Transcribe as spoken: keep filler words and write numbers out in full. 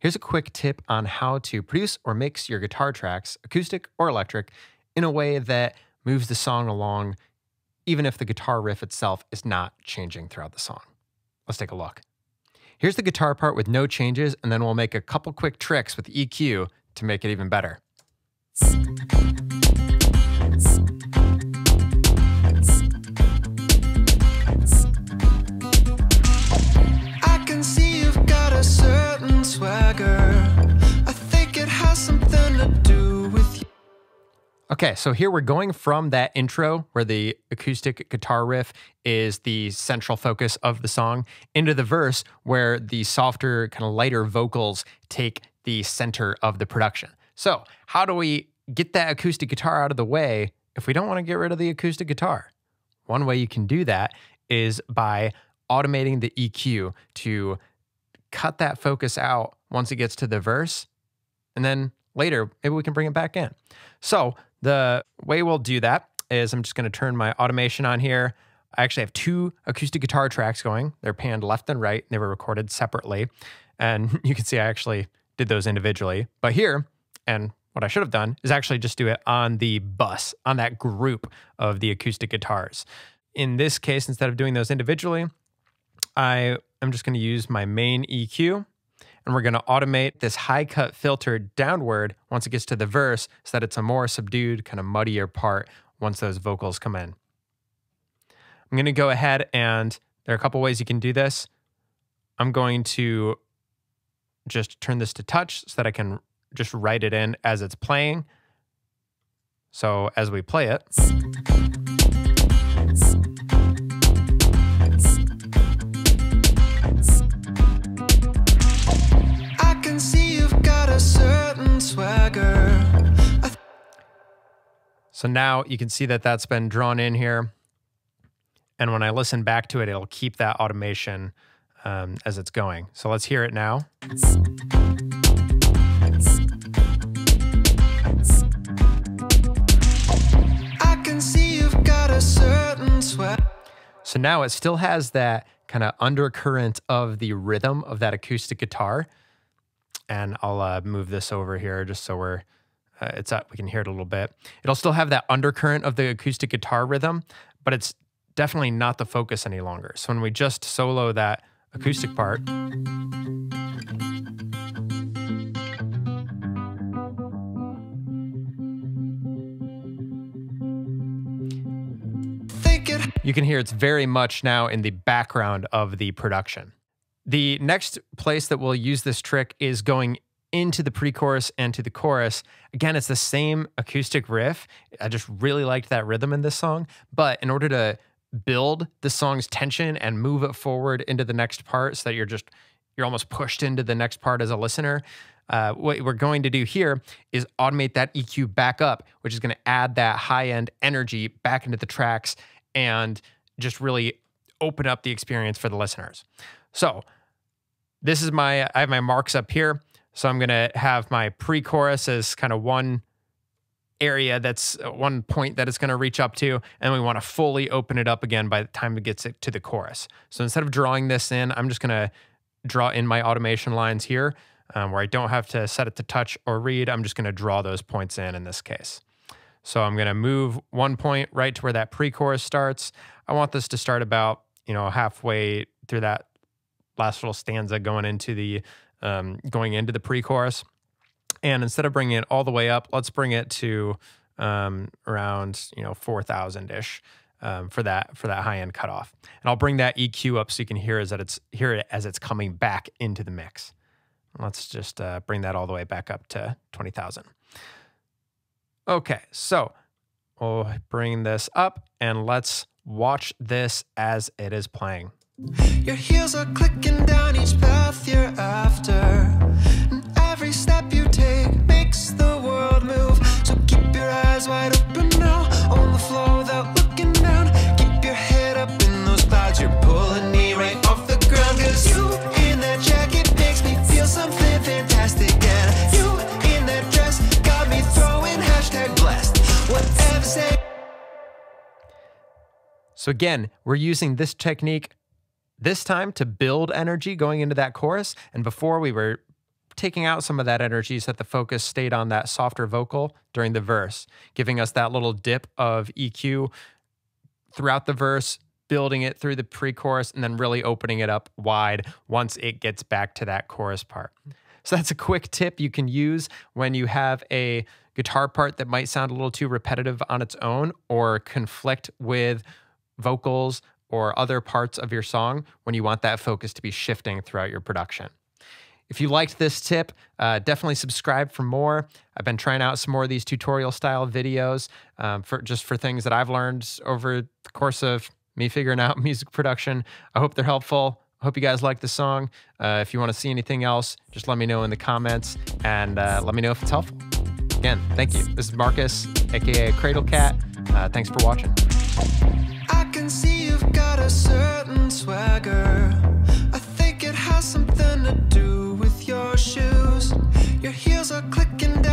Here's a quick tip on how to produce or mix your guitar tracks, acoustic or electric, in a way that moves the song along, even if the guitar riff itself is not changing throughout the song. Let's take a look. Here's the guitar part with no changes, and then we'll make a couple quick tricks with E Q to make it even better. I can see you've got a certain swagger. I think it has something to do with you. Okay, so here we're going from that intro where the acoustic guitar riff is the central focus of the song into the verse where the softer, kind of lighter vocals take the center of the production. So how do we get that acoustic guitar out of the way if we don't want to get rid of the acoustic guitar? One way you can do that is by automating the E Q to cut that focus out once it gets to the verse, and then later maybe we can bring it back in. So the way we'll do that is I'm just going to turn my automation on here. I actually have two acoustic guitar tracks going. They're panned left and right. They were recorded separately. And you can see I actually did those individually. But here, and what I should have done, is actually just do it on the bus, on that group of the acoustic guitars. In this case, instead of doing those individually, I am just going to use my main E Q. And we're going to automate this high cut filter downward once it gets to the verse so that it's a more subdued, kind of muddier part once those vocals come in. I'm going to go ahead, and there are a couple ways you can do this. I'm going to just turn this to touch so that I can just write it in as it's playing. So as we play it, so now you can see that that's been drawn in here. And when I listen back to it, it'll keep that automation um, as it's going. So let's hear it now. I can see you've got a certain sweat. So now it still has that kind of undercurrent of the rhythm of that acoustic guitar. And I'll uh, move this over here just so we're, uh, it's up, we can hear it a little bit. It'll still have that undercurrent of the acoustic guitar rhythm, but it's definitely not the focus any longer. So when we just solo that acoustic part, you can hear it's very much now in the background of the production. The next place that we'll use this trick is going into the pre-chorus and to the chorus. Again, it's the same acoustic riff. I just really liked that rhythm in this song, but in order to build the song's tension and move it forward into the next part so that you're just, you're almost pushed into the next part as a listener, uh, what we're going to do here is automate that E Q back up, which is going to add that high-end energy back into the tracks and just really open up the experience for the listeners. So this is my, I have my marks up here. So I'm going to have my pre-chorus as kind of one area that's one point that it's going to reach up to. And we want to fully open it up again by the time it gets to the chorus. So instead of drawing this in, I'm just going to draw in my automation lines here um, where I don't have to set it to touch or read. I'm just going to draw those points in in this case. So I'm going to move one point right to where that pre-chorus starts. I want this to start about, you know, halfway through that last little stanza going into the um, going into the pre-chorus. And instead of bringing it all the way up, let's bring it to um, around, you know, four thousand-ish um, for that for that high-end cutoff. And I'll bring that E Q up so you can hear as that it's hear it as it's coming back into the mix. Let's just uh, bring that all the way back up to twenty thousand. Okay, so we'll bring this up and let's watch this as it is playing. Your heels are clicking down each path you're after, and every step you take makes the world move. So keep your eyes wide open now on the floor without looking down. Keep your head up in those clouds, you're pulling me right off the ground. Cause you in that jacket makes me feel something fantastic, and you in that dress got me throwing hashtag blessed. Whatever say. So again, we're using this technique this time to build energy going into that chorus. And before we were taking out some of that energy so that the focus stayed on that softer vocal during the verse, giving us that little dip of E Q throughout the verse, building it through the pre-chorus, and then really opening it up wide once it gets back to that chorus part. So that's a quick tip you can use when you have a guitar part that might sound a little too repetitive on its own or conflict with vocals or other parts of your song when you want that focus to be shifting throughout your production. If you liked this tip, uh, definitely subscribe for more. I've been trying out some more of these tutorial style videos um, for just for things that I've learned over the course of me figuring out music production. I hope they're helpful. I hope you guys like the song. Uh, if you want to see anything else, just let me know in the comments and uh, let me know if it's helpful. Again, thank you. This is Marcus, aka Cradle Cat. Uh, thanks for watching. I can see you've got a certain swagger. I think it has something to do with your shoes. Your heels are clicking.